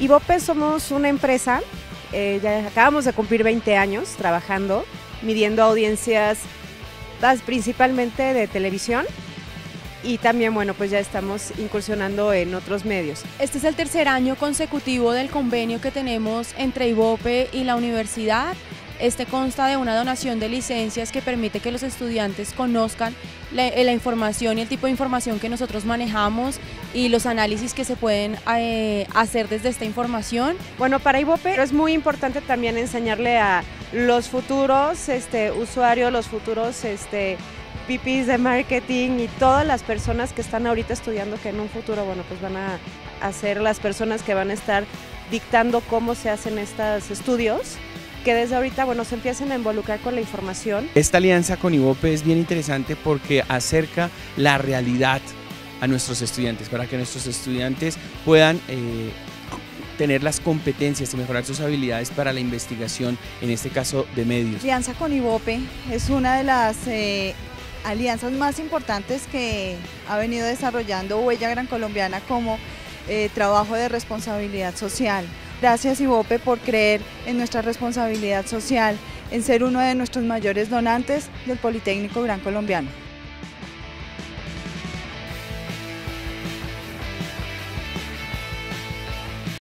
Ibope somos una empresa, ya acabamos de cumplir 20 años trabajando, midiendo audiencias principalmente de televisión y también, bueno, pues ya estamos incursionando en otros medios. Este es el tercer año consecutivo del convenio que tenemos entre Ibope y la universidad. Este consta de una donación de licencias que permite que los estudiantes conozcan la información y el tipo de información que nosotros manejamos y los análisis que se pueden hacer desde esta información. Bueno, para Ibope es muy importante también enseñarle a los futuros usuarios, los futuros VPs de marketing y todas las personas que están ahorita estudiando, que en un futuro, bueno, pues van a ser las personas que van a estar dictando cómo se hacen estos estudios, que desde ahorita, bueno, se empiecen a involucrar con la información. Esta alianza con Ibope es bien interesante porque acerca la realidad a nuestros estudiantes, para que nuestros estudiantes puedan tener las competencias y mejorar sus habilidades para la investigación, en este caso de medios. La alianza con Ibope es una de las alianzas más importantes que ha venido desarrollando Huella Grancolombiana como trabajo de responsabilidad social. Gracias Ibope por creer en nuestra responsabilidad social, en ser uno de nuestros mayores donantes del Politécnico Grancolombiano.